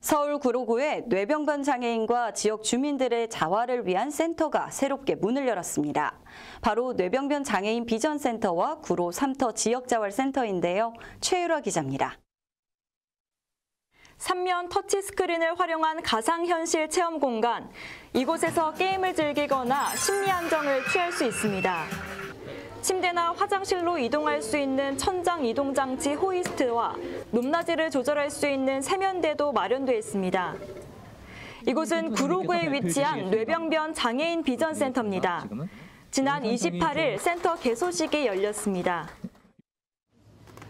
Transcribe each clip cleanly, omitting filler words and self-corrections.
서울 구로구에 뇌병변 장애인과 지역 주민들의 자활을 위한 센터가 새롭게 문을 열었습니다. 바로 뇌병변 장애인 비전센터와 구로 3터 지역자활센터인데요. 최유라 기자입니다. 3면 터치스크린을 활용한 가상현실 체험 공간. 이곳에서 게임을 즐기거나 심리 안정을 취할 수 있습니다. 침대나 화장실로 이동할 수 있는 천장 이동 장치 호이스트와 높낮이를 조절할 수 있는 세면대도 마련돼 있습니다. 이곳은 구로구에 위치한 뇌병변 장애인 비전센터입니다. 지난 28일 센터 개소식이 열렸습니다.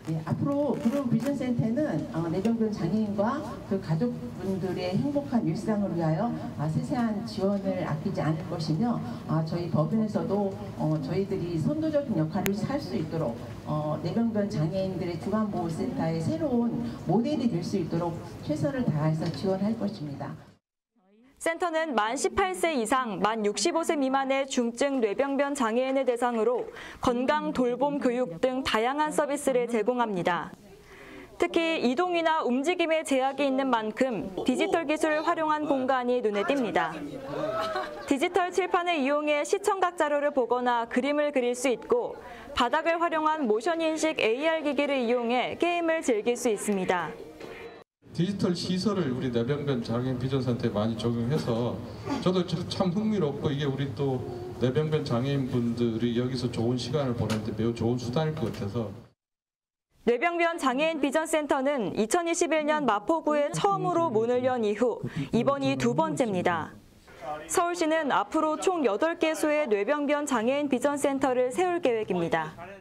네, 앞으로 구로 비전센터는 뇌병변 장애인과 그 가족분들의 행복한 일상을 위하여 세세한 지원을 아끼지 않을 것이며 저희 법인에서도 저희들이 선도적인 역할을 할 수 있도록 뇌병변 장애인들의 주간보호센터의 새로운 모델이 될 수 있도록 최선을 다해서 지원할 것입니다. 센터는 만 18세 이상, 만 65세 미만의 중증 뇌병변 장애인을 대상으로 건강, 돌봄, 교육 등 다양한 서비스를 제공합니다. 특히 이동이나 움직임에 제약이 있는 만큼 디지털 기술을 활용한 공간이 눈에 띕니다. 디지털 칠판을 이용해 시청각 자료를 보거나 그림을 그릴 수 있고 바닥을 활용한 모션 인식 AR 기기를 이용해 게임을 즐길 수 있습니다. 디지털 시설을 우리 뇌병변 장애인 비전센터에 많이 적용해서 저도 참 흥미롭고 이게 우리 또 뇌병변 장애인분들이 여기서 좋은 시간을 보내는데 매우 좋은 수단일 것 같아서. 뇌병변 장애인 비전센터는 2021년 마포구에 처음으로 문을 연 이후 이번이 두 번째입니다. 서울시는 앞으로 총 8개소의 뇌병변 장애인 비전센터를 세울 계획입니다.